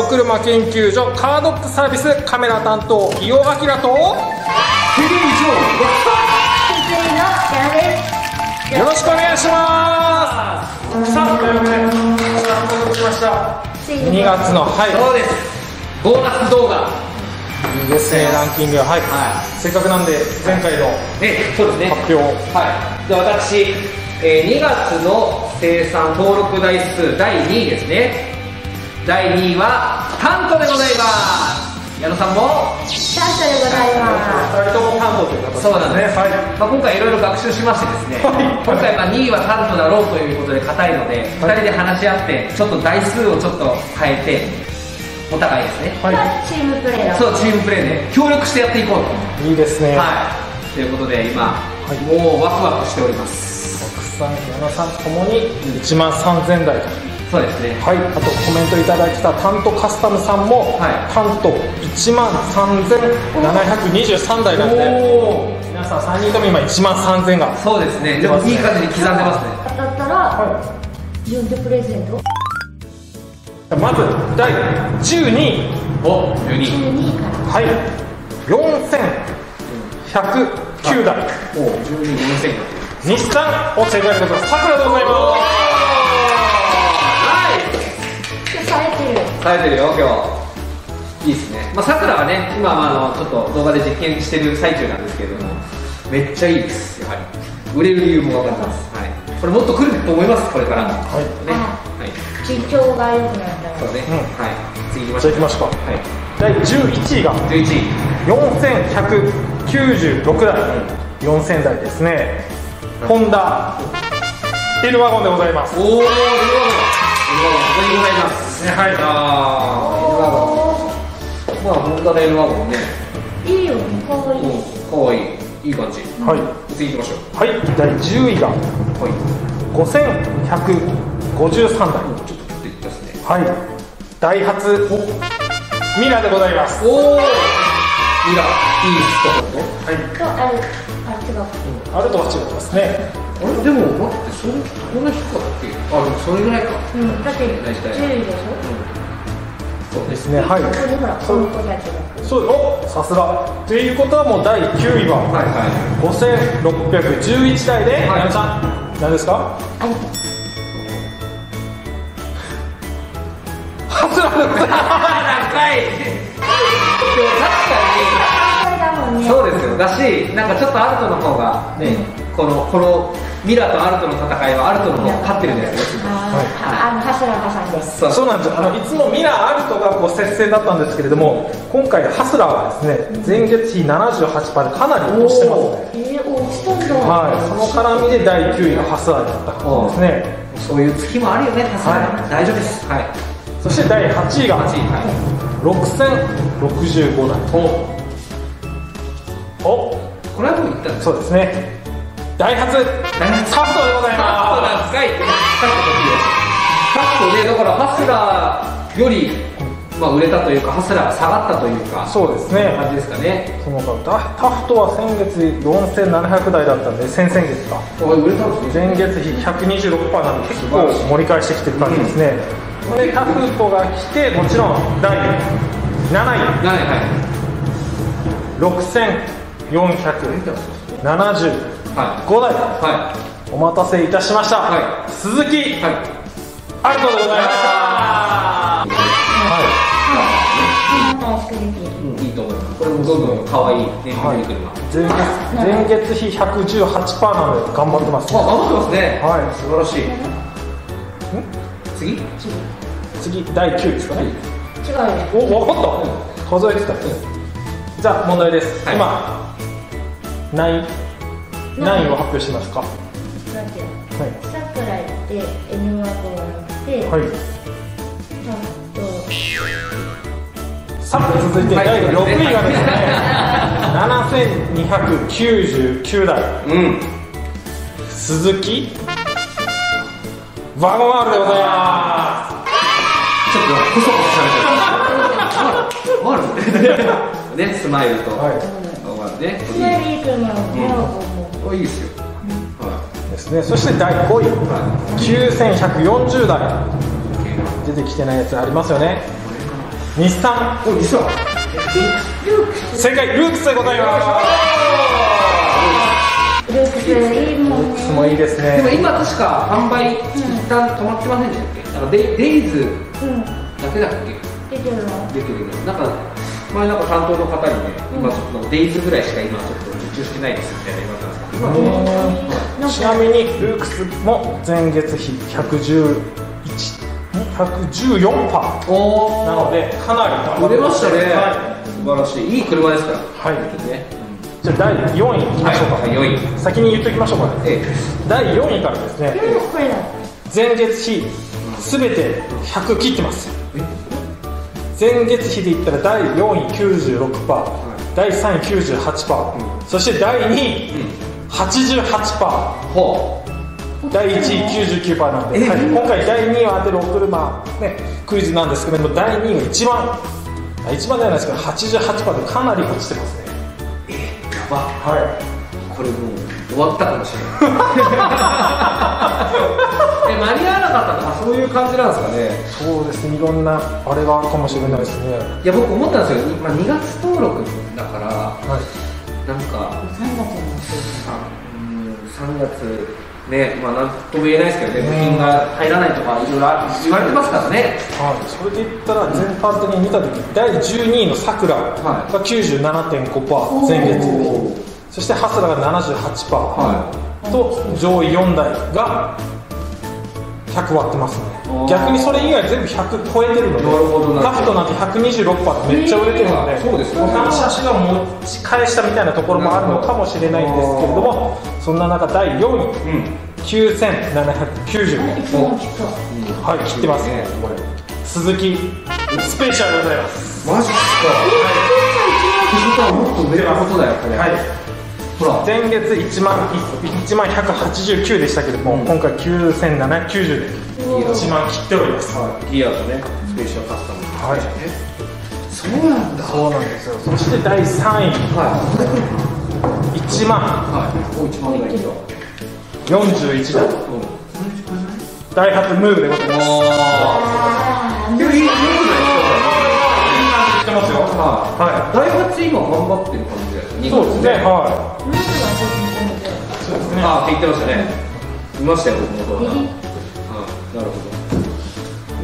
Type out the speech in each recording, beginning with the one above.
お車研究所カードックサービスカメラ担当伊尾明とテレビジョンのよろしくお願いします。さあというわけで来ました2月のそうです、ボーナス動画いいですね、ランキングせっかくなんで前回の発表を私2月の生産登録台数第2位ですね。第2位はタントでございます。矢野さんもタントでございます。2人ともタントという形ですね。今回いろいろ学習しましてですね、今回2位はタントだろうということで固いので2人で話し合ってちょっと台数をちょっと変えてお互いですね、チームプレーそう、チームプレーで協力してやっていこうと。いいですね。ということで今もうワクワクしております。奥さん、矢野さんともに1万3000台と。そうですね。あとコメントいただいてたタントカスタムさんもタント1万3723台なんで、皆さん3人とも今1万3000が。そうですね、でもいい感じに刻んでますね。当たったら呼んでプレゼント。まず第12位を4109台日産を正解でございます。さくらでございます。冴えてるよ今日。いいですね。さくらはね今ちょっと動画で実験してる最中なんですけれども、めっちゃいいです。やはり売れる理由も分かります。これもっと来ると思います、これからね。身長が良くなったらそうね。次行きましょう。第11位が4196台4000台ですね。ホンダ L ワゴンでございます。おお、 L ワゴンここにございますね。ホンダの L ワゴンね、いいよね、かわいいかわいい、いい感じ。次行きましょう。第10位が5153台ダイハツミラでございます。おお、ミラいいっすか。あるとは違いますね。あれでも待って、そんな低かったっけ。あ、でもそれぐらいか。だって10位でしょ。そうですね。そうよ、さすが。ということはもう第9位は5611台で皆さん何ですか、高い。今日確かにそうですよ。だしなんかちょっとアルトの方がね、このミラとアルトの戦いはアルトの方が勝ってるんじゃないですか。ハスラーさんです。そうなんです。いつもミラアルトが接戦だったんですけれども、今回ハスラーはですね前月比 78% でかなり落ちてますね。落ちたんだ。その絡みで第9位がハスラーだったんですね。そういう月もあるよね、ハスラー。大丈夫です。そして第8位が6065台。お、これはもういったんです。そうですね。ダイハツカストでございます。カストで、だからハスラーより売れたというか、ハスラーが下がったというか、そうですね。感じですかね。そのタフトは先月4700台だったんで、先々月か。売れたんですね。前月比 126% なんで結構盛り返してきてる感じですね。でタフトが来て、もちろん第7位、6475台、お待たせいたしました、鈴木アルトでございました。いいと思います。これもどんどんかわいいね。前月比 118% なので頑張ってます。頑張ってますね。素晴らしい。次第9位ですかね。違うよ。お、分かった。数えてた。じゃあ問題です。今何位を発表しますか。なんていうの。さくら行って、N ワゴン行って。さあ続いて第6位がですね、7299台。鈴木ワゴン R でございます。ちょっとコソコソされてる。ね、スマイルとスマイルいいと思う。いいですよ。ですね。そして第5位9140台、出てきてないやつありますよね。日産。お、日産。正解、ルークスでございます。ルークスいいもんね。ルークスもいいですね。でも今確か販売一旦止まってませんでしたっけ？なんかデイズだけだっけ？出てるの？出てるね。なんか前なんか担当の方にね、今ちょっとデイズぐらいしか今ちょっと受注してないですみたいな言われたんですけど。今ちなみにルークスも前月比111%。114%なのでかなり売れましたね。素晴らしい、いい車ですから。はいね。じゃあ第4位いきましょうか。4位先に言っときましょうかね。第4位からですね、前月比全て100切ってます。前月比でいったら第4位 96%、 第3位 98%、 そして第2位 88%、第1位 99% なんで、はい、今回第2位を当てるお車、ね、クイズなんですけども、第2位が一番ではないですけど 88% でかなり落ちてますね。やば、はい、これもう終わったかもしれない間に合わなかったとかそういう感じなんですかね。そうですね、いろんなあれがあるかもしれないですね。いや、僕思ったんですよ、今2月登録だから、はい、なんか3月ね、まあなんとも言えないですけどね、部品が入らないとかいろいろ言われてますからね。はい、それでいったら全般的に見た時、第12位のさくらが 97.5% 前月比、そしてハスラが 78%、はい、と上位4台が100割ってますね。逆にそれ以外全部100超えてるので、ガフトなんて 126% ってめっちゃ売れてるので、他の車種が持ち返したみたいなところもあるのかもしれないんですけれども、そんな中第4位、9790円、はい、切ってますね。これ鈴木スペシャルでございます。マジっすか。もっと売れることだよこれ。前月10189でしたけども、今回9790で1万切っております。ギアとね、スペーシアカスタム。そうなんだ。そうなんですよ。そして第3位1万41台、ダイハツムーブでございます。今頑張ってる感じですね。そうですね、はい、ああって言ってましたね。見ましたよ、僕も。なるほ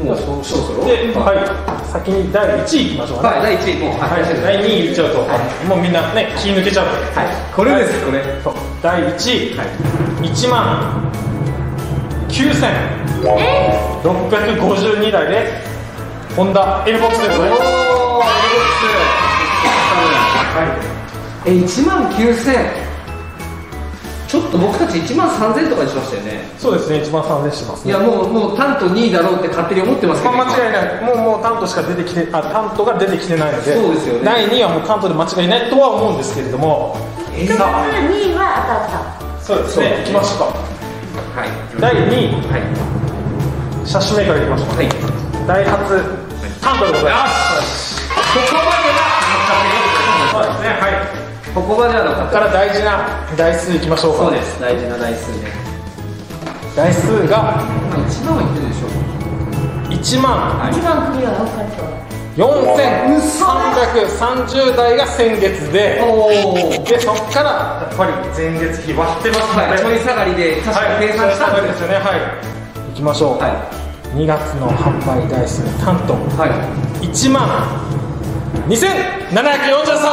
ど。もうそろそろ。で、はい。先に第1位いきましょうかね。はい、第1位もう。はい。第2位言っちゃうと、もうみんなね、気抜けちゃうので。はい。これです、これ。そう。第1位。19652台で、ホンダ L ボックスでございます。おー、L ボックス。19000。ちょっと僕たち1万3000とかにしましたよね。そうですね、1万3000しますね。いや、もう担当2位だろうって勝手に思ってますけど、間違いない。もう担当しか出てきて、あ、担当が出てきてないので、そうですよね。第2位はもう担当で間違いないとは思うんですけれども、2位は当たった。そうですね、来ました。はい。第2位、はい。車種メーカーで来ました。はい。ダイハツ担当でございます。ここまでが、そうですね、はい。ここまではの方から大事な台数いきましょうか。そうです、大事な台数ね。台数が1万はいってるでしょう。1万クリアなかった4330台が先月で、でそっからやっぱり前月比割ってますので、取り下がりで確かに計算したんですよね。はい、いきましょう。2月の販売台数担当1万2743台でした。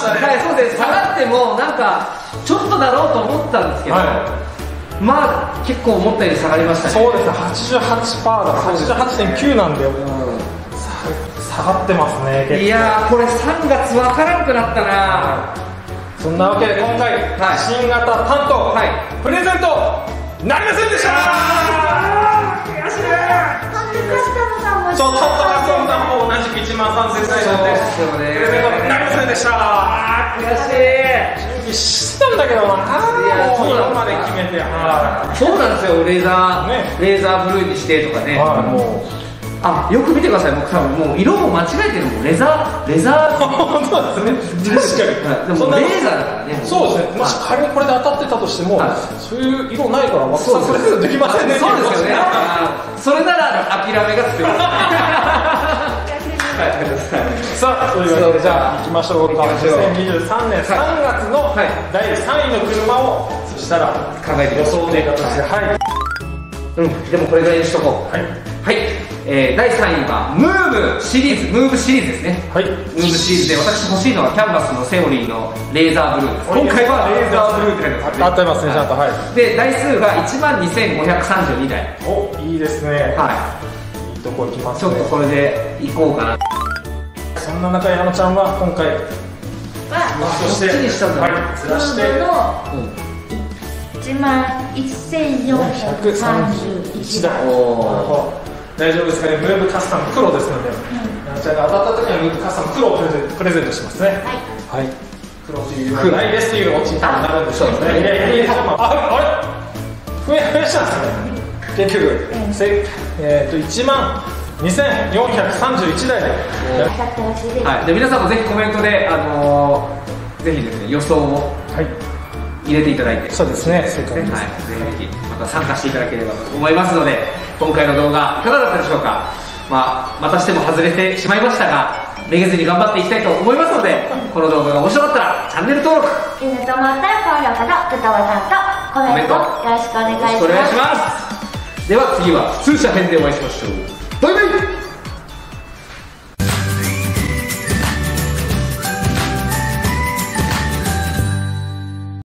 はい、そうです。下がってもなんかちょっとだろうと思ったんですけど、まあ結構思ったより下がりましたね。そうですね、88%だ、88.9 なんで下がってますね。いやー、これ3月分からんくなったな。そんなわけで今回新型担当プレゼントなりませんでした。悔しいね。ちょっとカスタムさんも同じく1万3000台なんでプレゼントなりませんでした。悔しい。してたんだけどな。そうなんですよ。レーザーブルーにしてとかね。あ、よく見てください。僕多分もう色も間違えてるもん。レザー本当ですね。確かに。でもレーザーだからね。そうですね。もし仮にこれで当たってたとしても、そういう色ないから全くそれでできませんね。そうですよね。それなら諦めが強い。さあ、というわけでじゃあ行きましょうか。2023年3月の第3位の車をそしたら考えて予想で形で、はい、うん、でもこれぐらいにしとこう。はい、第3位はムーブシリーズですね。はい、ムーブシリーズで私欲しいのはキャンバスのセオリーのレーザーブルーです。今回はレーザーブルーって書いてありますね。ちゃんと、はい。で台数が12532台。お、いいですね。はい、いいとこいきますね。ちょっとこれでいこうかな。そんな中矢野ちゃんは今回そしてずらして11431台。おお、大丈夫ですかね。ムーブカスタム黒ですので、当たった時にムーブカスタム黒をプレゼントしますね。はい、黒というのはないですというオチになるんでしょうね。あれ増やしたんですね。結局12431台で当たってほしいです。皆さんもぜひコメントでぜひですね予想を入れていただいて、そうですね、ぜひまた参加していただければと思いますので、今回の動画いかがだったでしょうか。またしても外れてしまいましたが、めげずに頑張っていきたいと思いますので、この動画が面白かったらチャンネル登録、いいねと思ったら高評価とグッドボタンとコメントよろしくお願いします。では次は普通車編でお会いしましょう。